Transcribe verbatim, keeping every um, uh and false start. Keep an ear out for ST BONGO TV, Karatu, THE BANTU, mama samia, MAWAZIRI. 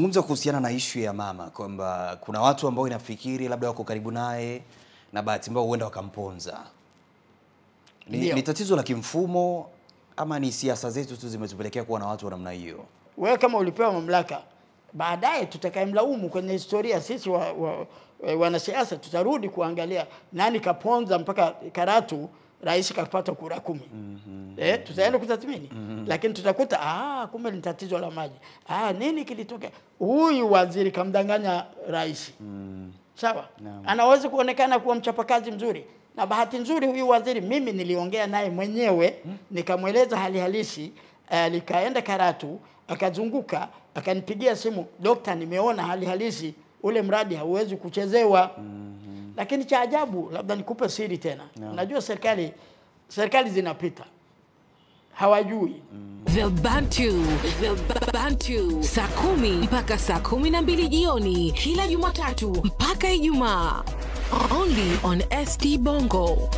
Mungumza kuhusiana na issue ya mama kwamba kuna watu ambao inafikiri labda wako karibu naye na bahati mbaya huenda wakamponza. Ni, ni tatizo la kimfumo ama ni siasa zetu tu zimetupelekea kuwa na watu wa namna hiyo? Wewe kama ulipewa mamlaka, baadaye tutakayemlaumu kwenye historia sisi wa, wa, wa, wanasiasa tutarudi kuangalia nani kaponza mpaka Karatu Rais kapata kura kumi. Mm -hmm. Eh, tutaenda kutathmini. Mm -hmm. Lakini tutakuta ah kumbe ni tatizo la maji. Ah nini kilitokea? Huyu waziri kamdanganya Rais. Mm. Sawa? No. Anaweza kuonekana kuwa mchapakazi mzuri. Na bahati nzuri huyu waziri mimi niliongea naye mwenyewe, hmm? Nikamweleza hali halisi, alikaenda uh, Karatu, akazunguka, akanipigia simu, "Dokta, nimeona hali halisi, ule mradi hauwezi kuchezewa." Mm. Lakini cha ajabu labda nikupe siri tena. No. Unajua serikali serikali zinapita. Hawajui. Mm. The Bantu, The Bantu. Saa kumi mpaka saa kumi na mbili jioni kila Jumatatu mpaka Ijumaa. Only on S T Bongo.